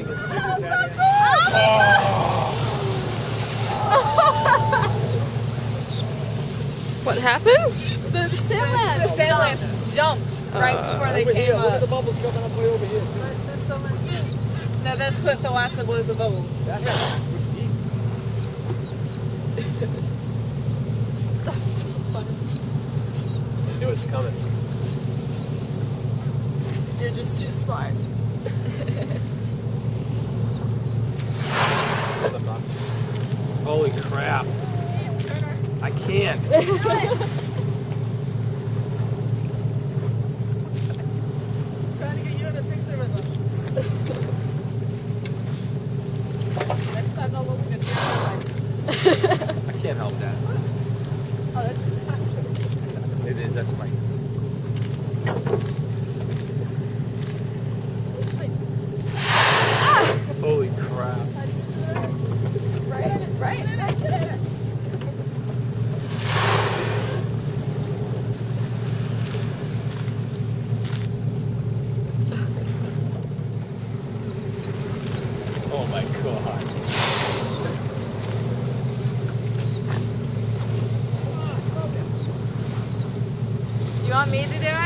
amazing. It's so cool. Oh. What happened? The sand jumped right before they came up. Look at the bubbles coming up way over here. There's so many things. Now that's what the last of was, the bubbles. That's so funny. I knew it was coming. You're just too smart. Holy crap. I can't. Trying to get you in a picture with them. Next time they'll look at the I can't help that. Oh, that's good. It is, that's right. Holy crap. Right? Oh my God. You want me to do it?